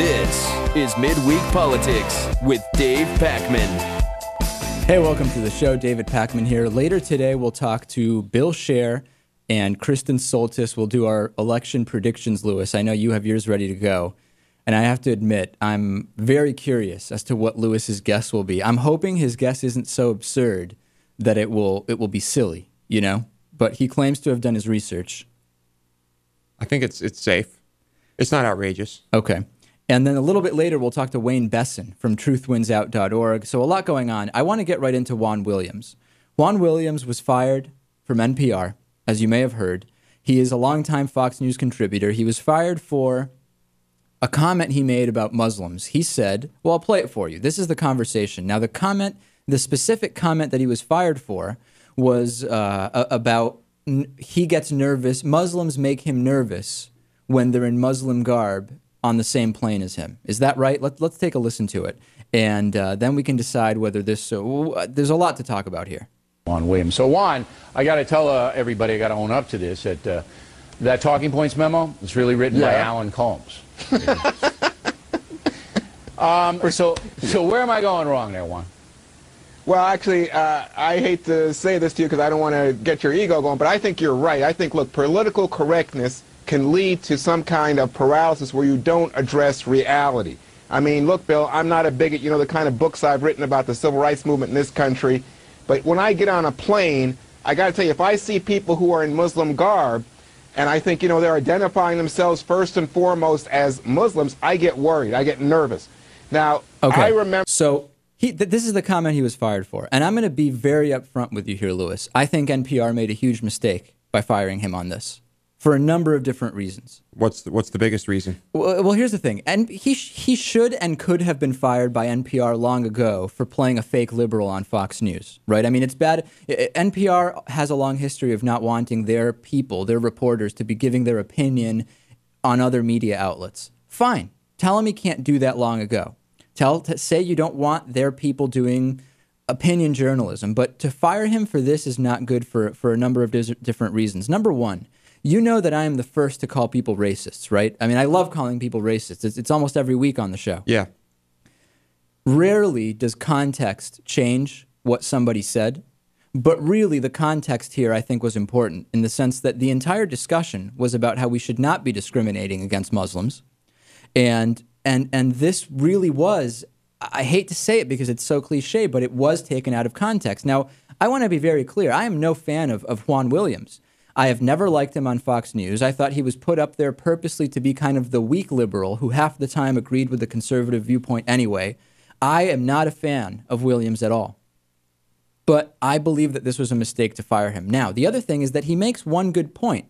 This is Midweek Politics with Dave Pakman. Hey, welcome to the show. David Pakman here. Later today, we'll talk to Bill Sher and Kristen Soltis. We'll do our election predictions, Lewis. I know you have yours ready to go. And I have to admit, I'm very curious as to what Lewis's guess will be. I'm hoping his guess isn't so absurd that it will be silly, you know? But he claims to have done his research. I think it's safe. It's not outrageous. Okay. And then a little bit later, we'll talk to Wayne Besson from TruthWinsOut.org. So a lot going on. I want to get right into Juan Williams. Juan Williams was fired from NPR, as you may have heard. He is a longtime Fox News contributor. He was fired for a comment he made about Muslims. He said, well, I'll play it for you. This is the conversation. Now, the specific comment that he was fired for was about he gets nervous. Muslims make him nervous when they're in Muslim garb on the same plane as him. Is that right? Let's take a listen to it, and then we can decide whether this... there's a lot to talk about here. Juan Williams. So, Juan, I got to tell everybody, I got to own up to this, that that Talking Points memo, it's really written by Alan Combs. So where am I going wrong there, Juan? Well, actually, I hate to say this to you because I don't want to get your ego going, but I think you're right. I think, look, political correctness can lead to some kind of paralysis where you don't address reality. I mean, look, Bill, I'm not a bigot. You know the kind of books I've written about the civil rights movement in this country. But when I get on a plane, I got to tell you, if I see people who are in Muslim garb, and I think, you know, they're identifying themselves first and foremost as Muslims, I get worried. I get nervous. Now, okay. I remember... So this is the comment he was fired for. And I'm going to be very upfront with you here, Lewis. I think NPR made a huge mistake by firing him on this, for a number of different reasons. What's the biggest reason? Well, here's the thing. And he should and could have been fired by NPR long ago for playing a fake liberal on Fox News, right? I mean, it's bad. NPR has a long history of not wanting their people, their reporters, to be giving their opinion on other media outlets. Fine. Tell them you can't do that long ago. Say you don't want their people doing opinion journalism. But to fire him for this is not good for a number of different reasons. Number one, you know that I am the first to call people racists, right? I mean, I love calling people racists. It's almost every week on the show. Yeah. Rarely does context change what somebody said, but really the context here I think was important in the sense that the entire discussion was about how we should not be discriminating against Muslims. And this really was, I hate to say it because it's so cliche, but it was taken out of context. Now, I want to be very clear. I am no fan of Juan Williams. I have never liked him on Fox News. I thought he was put up there purposely to be kind of the weak liberal who half the time agreed with the conservative viewpoint anyway. I am not a fan of Williams at all. But I believe that this was a mistake to fire him. Now, the other thing is that he makes one good point,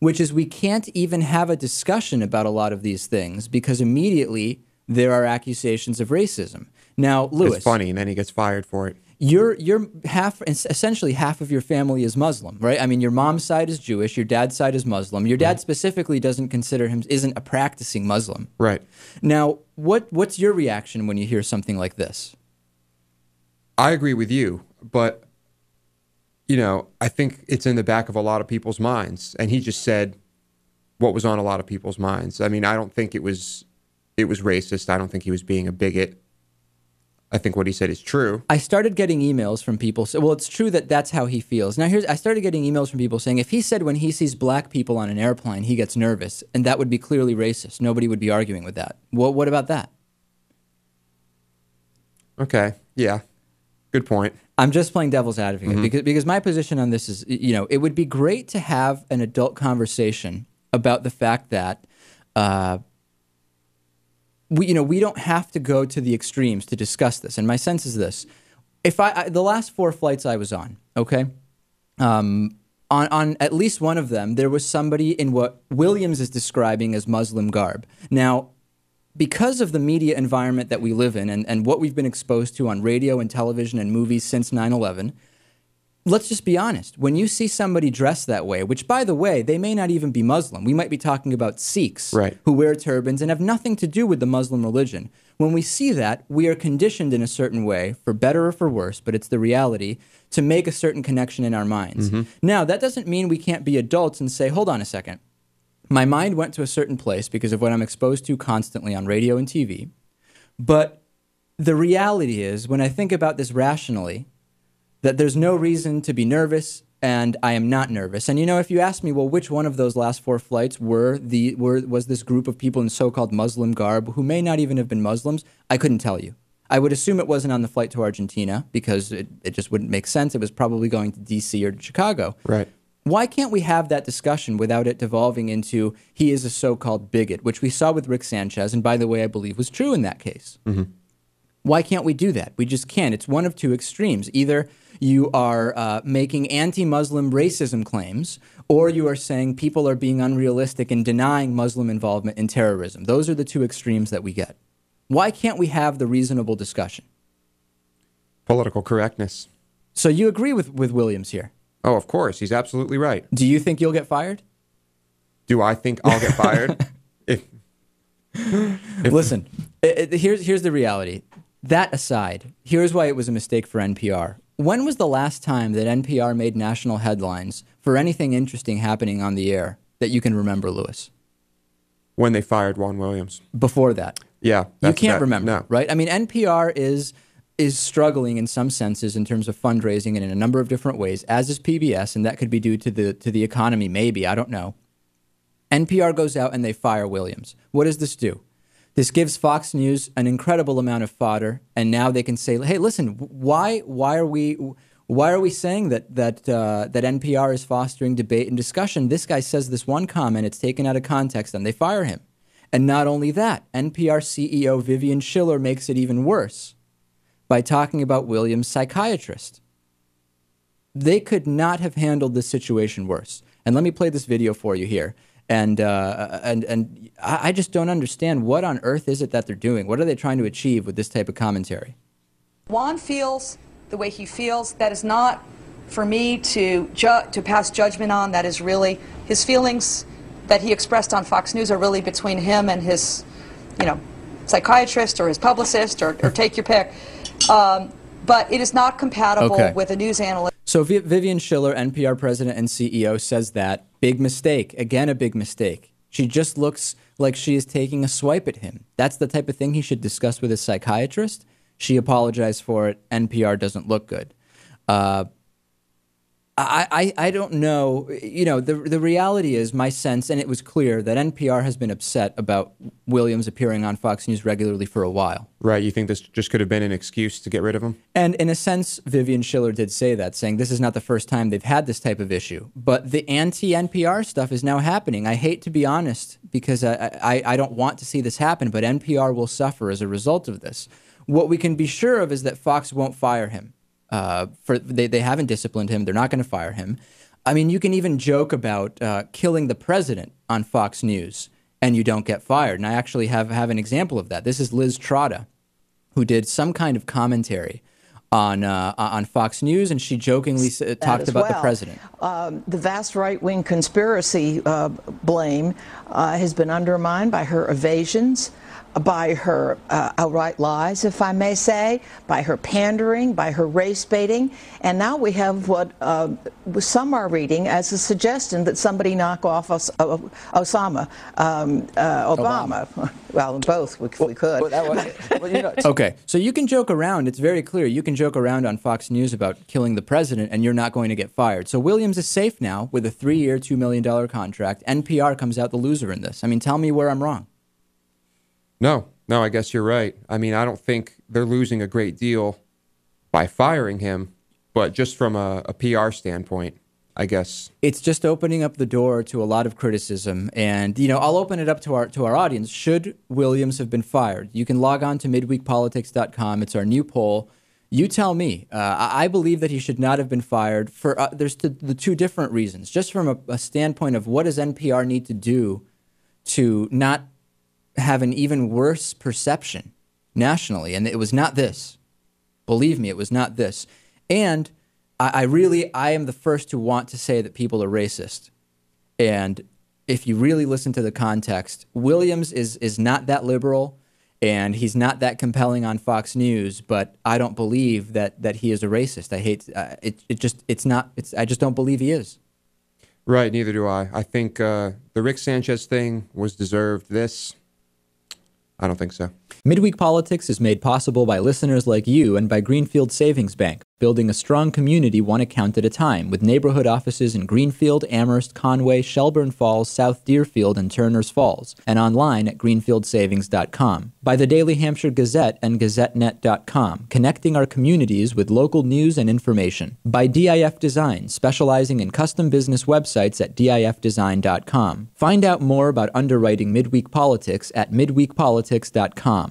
which is we can't even have a discussion about a lot of these things because immediately there are accusations of racism. Now, Lewis... It's funny, and then he gets fired for it. You're essentially half of your family is Muslim, right? I mean, your mom's side is Jewish, your dad's side is Muslim. Your dad specifically isn't a practicing Muslim. Right. Now, what's your reaction when you hear something like this? I agree with you, but, you know, I think it's in the back of a lot of people's minds. And he just said what was on a lot of people's minds. I mean, I don't think it was racist. I don't think he was being a bigot. I think what he said is true. I started getting emails from people. Well, it's true that that's how he feels. Now, I started getting emails from people saying if he said when he sees black people on an airplane, he gets nervous, and that would be clearly racist. Nobody would be arguing with that. Well, what about that? Okay. Yeah. Good point. I'm just playing devil's advocate because my position on this is, you know, it would be great to have an adult conversation about the fact that, we don't have to go to the extremes to discuss this. And my sense is this. If the last four flights I was on, okay, on at least one of them, there was somebody in what Williams is describing as Muslim garb. Now, because of the media environment that we live in and what we've been exposed to on radio and television and movies since 9/11, let's just be honest. When you see somebody dressed that way, which, by the way, they may not even be Muslim. We might be talking about Sikhs who wear turbans and have nothing to do with the Muslim religion. When we see that, we are conditioned in a certain way, for better or for worse, but it's the reality, to make a certain connection in our minds. Now, that doesn't mean we can't be adults and say, hold on a second. My mind went to a certain place because of what I'm exposed to constantly on radio and TV. But the reality is, when I think about this rationally, that there's no reason to be nervous, and I am not nervous. And, you know, if you ask me, well, which one of those last four flights was this group of people in so-called Muslim garb who may not even have been Muslims, I couldn't tell you. I would assume it wasn't on the flight to Argentina because it just wouldn't make sense. It was probably going to D.C. or to Chicago. Right. Why can't we have that discussion without it devolving into he is a so-called bigot, which we saw with Rick Sanchez, and by the way, I believe was true in that case. Mm-hmm. Why can't we do that? We just can't. It's one of two extremes. Either you are making anti-Muslim racism claims, or you are saying people are being unrealistic and denying Muslim involvement in terrorism. Those are the two extremes that we get. Why can't we have the reasonable discussion? Political correctness. So you agree with Williams here? Oh, of course. He's absolutely right. Do you think you'll get fired? Do I think I'll get fired? Listen, here's the reality. That aside, here's why it was a mistake for NPR. When was the last time that NPR made national headlines for anything interesting happening on the air that you can remember, Lewis? When they fired Juan Williams. Before that. Yeah. You can't remember, no. Right? I mean, NPR is struggling in some senses in terms of fundraising and in a number of different ways, as is PBS, and that could be due to the economy, maybe, I don't know. NPR goes out and they fire Williams. What does this do? This gives Fox News an incredible amount of fodder, and now they can say, "Hey, listen, why are we saying that NPR is fostering debate and discussion? This guy says this one comment; it's taken out of context, and they fire him." And not only that, NPR CEO Vivian Schiller makes it even worse by talking about Williams' psychiatrist. They could not have handled this situation worse. And let me play this video for you here. And I just don't understand what on earth is it that they're doing. What are they trying to achieve with this type of commentary? Juan feels the way he feels. That is not for me to pass judgment on. That is really his feelings that he expressed on Fox News are really between him and his, you know, psychiatrist or his publicist or take your pick. But it is not compatible with a news analyst. So Vivian Schiller, NPR president and CEO, says that. Big mistake. Again, a big mistake. She just looks like she is taking a swipe at him. That's the type of thing he should discuss with his psychiatrist. She apologized for it. NPR doesn't look good. I don't know. You know, the reality is my sense, and it was clear, that NPR has been upset about Williams appearing on Fox News regularly for a while. Right. You think this just could have been an excuse to get rid of him? And in a sense, Vivian Schiller did say that, saying this is not the first time they've had this type of issue. But the anti-NPR stuff is now happening. I hate to be honest because I don't want to see this happen, but NPR will suffer as a result of this. What we can be sure of is that Fox won't fire him. They haven't disciplined him. They're not going to fire him. I mean, you can even joke about killing the president on Fox News and you don't get fired. And I actually have an example of that. This is Liz Trotta, who did some kind of commentary on Fox News, and she jokingly talked about the president. The vast right-wing conspiracy blame has been undermined by her evasions, by her outright lies, if I may say, by her pandering, by her race baiting. And now we have what some are reading as a suggestion that somebody knock off Obama. Well, both, we could. Okay, so you can joke around. It's very clear. You can joke around on Fox News about killing the president, and you're not going to get fired. So Williams is safe now with a 3-year, $2 million contract. NPR comes out the loser in this. I mean, tell me where I'm wrong. No, I guess you're right. I mean, I don't think they're losing a great deal by firing him, but just from a PR standpoint, I guess. It's just opening up the door to a lot of criticism. And, you know, I'll open it up to our audience. Should Williams have been fired? You can log on to midweekpolitics.com. It's our new poll. You tell me. I believe that he should not have been fired for there's the two different reasons. Just from a standpoint of what does NPR need to do to not have an even worse perception nationally, and it was not this. Believe me, it was not this. And I am the first to want to say that people are racist. And if you really listen to the context, Williams is not that liberal, and he's not that compelling on Fox News, but I don't believe that he is a racist. I hate, I just don't believe he is. Right, neither do I. I think the Rick Sanchez thing was deserved. This, I don't think so. Midweek Politics is made possible by listeners like you and by Greenfield Savings Bank, building a strong community one account at a time, with neighborhood offices in Greenfield, Amherst, Conway, Shelburne Falls, South Deerfield, and Turner's Falls, and online at greenfieldsavings.com. By the Daily Hampshire Gazette and GazetteNet.com, connecting our communities with local news and information. By DIF Design, specializing in custom business websites at DIFDesign.com. Find out more about underwriting Midweek Politics at midweekpolitics.com.